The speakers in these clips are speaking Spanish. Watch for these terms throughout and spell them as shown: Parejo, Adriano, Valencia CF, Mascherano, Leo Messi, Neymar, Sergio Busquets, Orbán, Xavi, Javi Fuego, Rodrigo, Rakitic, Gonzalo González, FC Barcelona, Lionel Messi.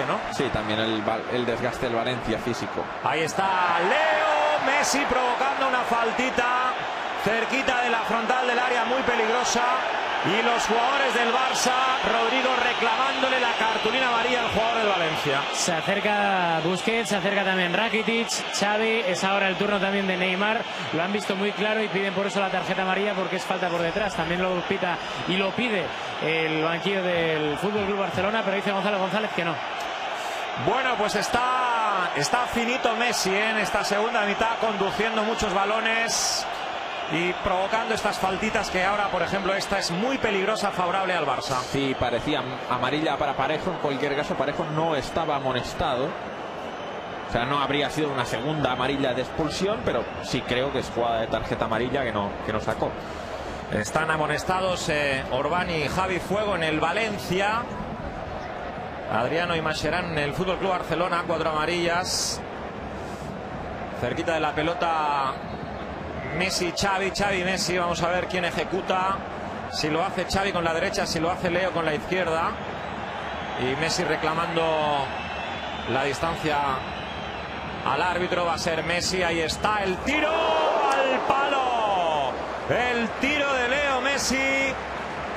ataque, ¿no? Sí, también el desgaste del Valencia físico. Ahí está Leo Messi provocando una faltita cerquita de la frontal del área, muy peligrosa. Y los jugadores del Barça, Rodrigo reclamándole la cartulina amarilla al jugador del Valencia. Se acerca Busquets, se acerca también Rakitic, Xavi, es ahora el turno también de Neymar. Lo han visto muy claro y piden por eso la tarjeta amarilla porque es falta por detrás. También lo pita y lo pide el banquillo del Fútbol Club Barcelona, pero dice Gonzalo González que no. Bueno, pues está finito Messi, ¿eh?, en esta segunda mitad, conduciendo muchos balones y provocando estas faltitas que ahora, por ejemplo, esta es muy peligrosa, favorable al Barça. Sí, parecía amarilla para Parejo. En cualquier caso, Parejo no estaba amonestado. O sea, no habría sido una segunda amarilla de expulsión, pero sí creo que es jugada de tarjeta amarilla que no sacó. Están amonestados Orbán y Javi Fuego en el Valencia. Adriano y Mascherano en el Fútbol Club Barcelona, 4 amarillas. Cerquita de la pelota Messi, Xavi, Xavi, Messi. Vamos a ver quién ejecuta. Si lo hace Xavi con la derecha, si lo hace Leo con la izquierda. Y Messi reclamando la distancia al árbitro. Va a ser Messi. Ahí está el tiro al palo. El tiro de Leo Messi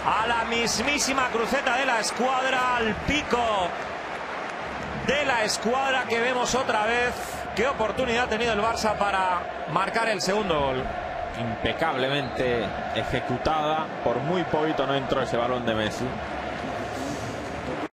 a la mismísima cruceta de la escuadra, al pico de la escuadra que vemos otra vez. Qué oportunidad ha tenido el Barça para marcar el segundo gol. Impecablemente ejecutada, por muy poquito no entró ese balón de Messi.